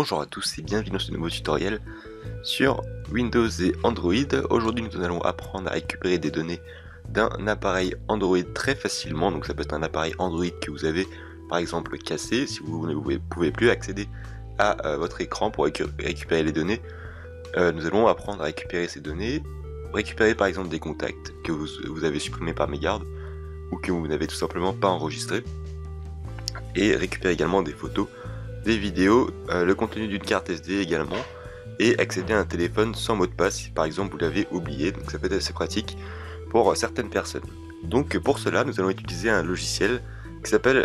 Bonjour à tous et bienvenue dans ce nouveau tutoriel sur Windows et Android. Aujourd'hui nous allons apprendre à récupérer des données d'un appareil Android très facilement. Donc ça peut être un appareil Android que vous avez par exemple cassé, si vous ne pouvez plus accéder à votre écran pour récupérer les données. Nous allons apprendre à récupérer ces données, récupérer par exemple des contacts que vous avez supprimés par mégarde ou que vous n'avez tout simplement pas enregistrés, et récupérer également des photos, des vidéos, le contenu d'une carte SD également, et accéder à un téléphone sans mot de passe si par exemple vous l'avez oublié. Donc ça peut être assez pratique pour certaines personnes. Donc pour cela nous allons utiliser un logiciel qui s'appelle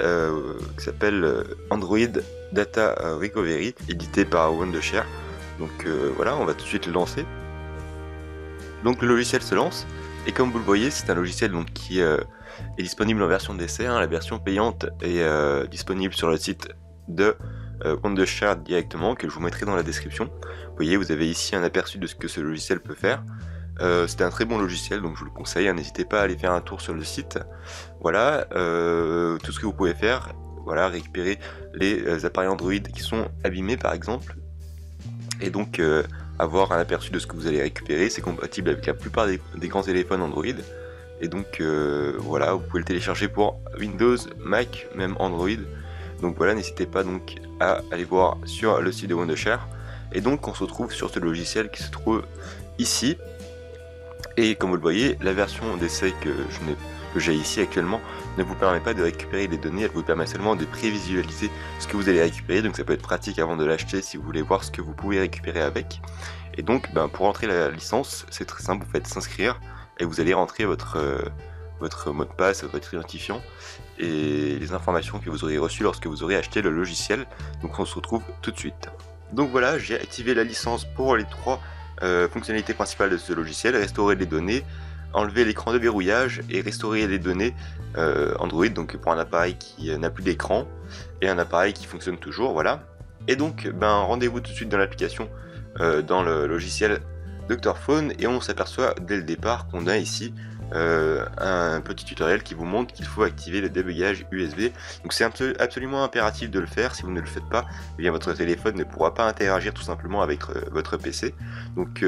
Android Data Recovery, édité par Wondershare. Donc voilà, on va tout de suite le lancer. Donc le logiciel se lance, et comme vous le voyez, c'est un logiciel donc, qui est disponible en version d'essai, hein. La version payante est disponible sur le site de Wondershare directement, que je vous mettrai dans la description. Vous voyez, vous avez ici un aperçu de ce que ce logiciel peut faire. C'est un très bon logiciel, donc je vous le conseille, hein. N'hésitez pas à aller faire un tour sur le site. Voilà, tout ce que vous pouvez faire, voilà, récupérer les appareils Android qui sont abîmés par exemple, et donc avoir un aperçu de ce que vous allez récupérer. C'est compatible avec la plupart des grands téléphones Android, et donc voilà, vous pouvez le télécharger pour Windows, Mac, même Android. Donc voilà, n'hésitez pas donc à aller voir sur le site de Wondershare, et donc on se retrouve sur ce logiciel qui se trouve ici. Et comme vous le voyez, la version d'essai que j'ai ici actuellement ne vous permet pas de récupérer les données, elle vous permet seulement de prévisualiser ce que vous allez récupérer. Donc ça peut être pratique avant de l'acheter si vous voulez voir ce que vous pouvez récupérer avec. Et donc ben, pour entrer la licence, c'est très simple, vous faites s'inscrire et vous allez rentrer votre mot de passe, votre identifiant et les informations que vous aurez reçues lorsque vous aurez acheté le logiciel. Donc on se retrouve tout de suite. Donc voilà, j'ai activé la licence pour les trois fonctionnalités principales de ce logiciel: restaurer les données, enlever l'écran de verrouillage et restaurer les données Android, donc pour un appareil qui n'a plus d'écran et un appareil qui fonctionne toujours. Voilà, et donc ben, rendez-vous tout de suite dans l'application, dans le logiciel Dr.Fone, et on s'aperçoit dès le départ qu'on a ici un petit tutoriel qui vous montre qu'il faut activer le débugage USB. Donc c'est absolument impératif de le faire. Si vous ne le faites pas, eh bien votre téléphone ne pourra pas interagir tout simplement avec votre PC. Donc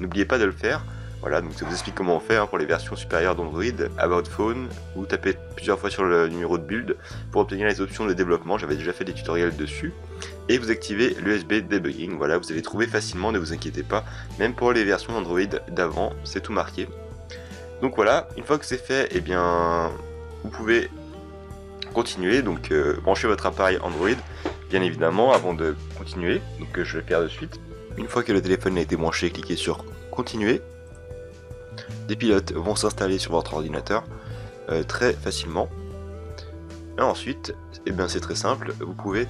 n'oubliez pas de le faire. Voilà, donc ça vous explique comment faire, hein, pour les versions supérieures d'Android. About Phone, vous tapez plusieurs fois sur le numéro de build pour obtenir les options de développement, j'avais déjà fait des tutoriels dessus, et vous activez l'USB debugging. Voilà, vous allez trouver facilement, ne vous inquiétez pas, même pour les versions Android d'avant, c'est tout marqué. Donc voilà, une fois que c'est fait, eh bien, vous pouvez continuer, donc brancher votre appareil Android, bien évidemment, avant de continuer. Donc je vais le faire de suite. Une fois que le téléphone a été branché, cliquez sur continuer. Des pilotes vont s'installer sur votre ordinateur très facilement. Et ensuite, eh bien, c'est très simple, vous pouvez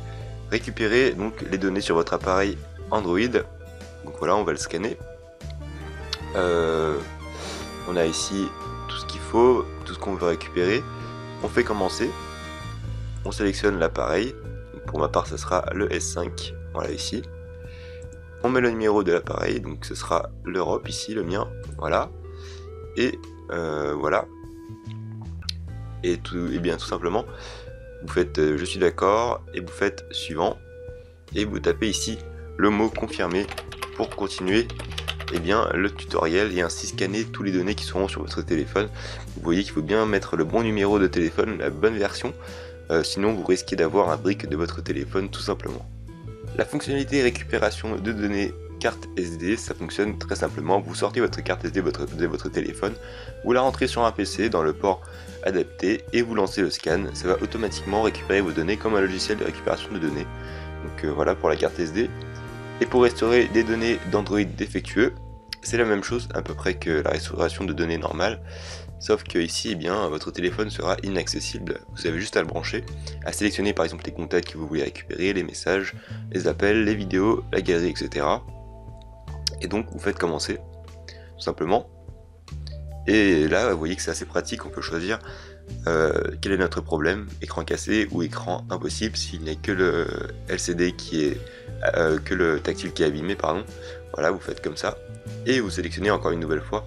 récupérer donc les données sur votre appareil Android. Donc voilà, on va le scanner. On a ici tout ce qu'il faut, tout ce qu'on veut récupérer. On fait commencer, on sélectionne l'appareil. Pour ma part, ça sera le S5. Voilà, ici. On met le numéro de l'appareil, donc ce sera l'Europe ici, le mien. Voilà. Et voilà. Et bien tout simplement, vous faites je suis d'accord et vous faites suivant. Et vous tapez ici le mot confirmer pour continuer et bien le tutoriel et ainsi scanner tous les données qui seront sur votre téléphone. Vous voyez qu'il faut bien mettre le bon numéro de téléphone, la bonne version, sinon vous risquez d'avoir un brick de votre téléphone tout simplement. La fonctionnalité récupération de données carte SD, ça fonctionne très simplement. Vous sortez votre carte SD de votre téléphone, vous la rentrez sur un PC dans le port adapté et vous lancez le scan. Ça va automatiquement récupérer vos données comme un logiciel de récupération de données. Donc voilà pour la carte SD. Et pour restaurer des données d'Android défectueux, c'est la même chose à peu près que la restauration de données normale, sauf que ici eh bien, votre téléphone sera inaccessible. Vous avez juste à le brancher, à sélectionner par exemple les contacts que vous voulez récupérer, les messages, les appels, les vidéos, la galerie, etc. Et donc vous faites commencer tout simplement, et là vous voyez que c'est assez pratique. On peut choisir quel est notre problème: écran cassé ou écran impossible s'il n'y a que le LCD qui est que le tactile qui est abîmé, pardon. Voilà, vous faites comme ça et vous sélectionnez encore une nouvelle fois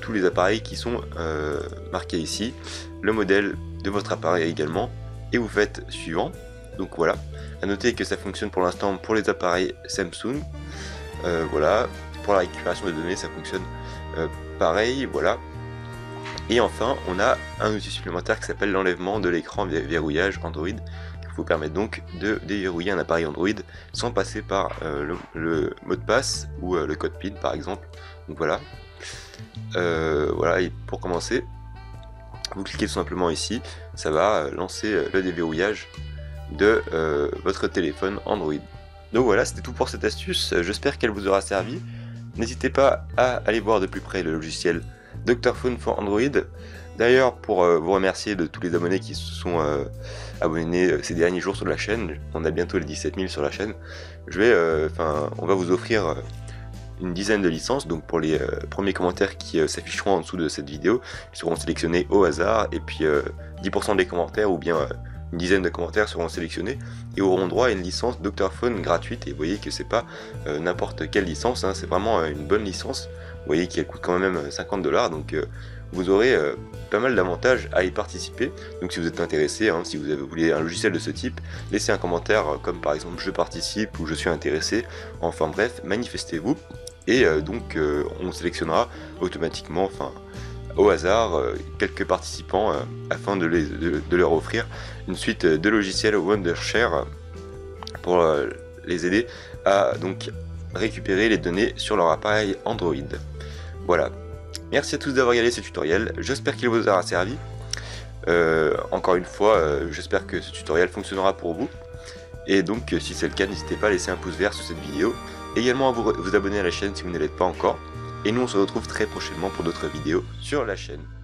tous les appareils qui sont marqués ici, le modèle de votre appareil également, et vous faites suivant. Donc voilà, à noter que ça fonctionne pour l'instant pour les appareils Samsung. Voilà, pour la récupération de données ça fonctionne pareil, voilà. Et enfin, on a un outil supplémentaire qui s'appelle l'enlèvement de l'écran verrouillage Android, qui vous permet donc de déverrouiller un appareil Android sans passer par le mot de passe ou le code PIN par exemple. Donc voilà, voilà, et pour commencer, vous cliquez tout simplement ici, ça va lancer le déverrouillage de votre téléphone Android. Donc voilà, c'était tout pour cette astuce, j'espère qu'elle vous aura servi. N'hésitez pas à aller voir de plus près le logiciel Dr.Fone for Android. D'ailleurs, pour vous remercier de tous les abonnés qui se sont abonnés ces derniers jours sur la chaîne, on a bientôt les 17 000 sur la chaîne, on va vous offrir une dizaine de licences. Donc pour les premiers commentaires qui s'afficheront en dessous de cette vidéo, ils seront sélectionnés au hasard, et puis 10% des commentaires ou bien une dizaine de commentaires seront sélectionnés et auront droit à une licence Dr.Fone gratuite. Et vous voyez que c'est pas n'importe quelle licence, hein, c'est vraiment une bonne licence. Vous voyez qu'elle coûte quand même 50$, donc vous aurez pas mal d'avantages à y participer. Donc si vous êtes intéressé, hein, si vous voulez un logiciel de ce type, laissez un commentaire comme par exemple je participe ou je suis intéressé, enfin bref, manifestez-vous. Et donc on sélectionnera automatiquement, enfin au hasard, quelques participants afin de leur offrir une suite de logiciels Wondershare pour les aider à donc récupérer les données sur leur appareil Android. Voilà, merci à tous d'avoir regardé ce tutoriel, j'espère qu'il vous aura servi. Encore une fois, j'espère que ce tutoriel fonctionnera pour vous. Et donc si c'est le cas, n'hésitez pas à laisser un pouce vert sur cette vidéo, également à vous abonner à la chaîne si vous ne l'êtes pas encore. Et nous on se retrouve très prochainement pour d'autres vidéos sur la chaîne.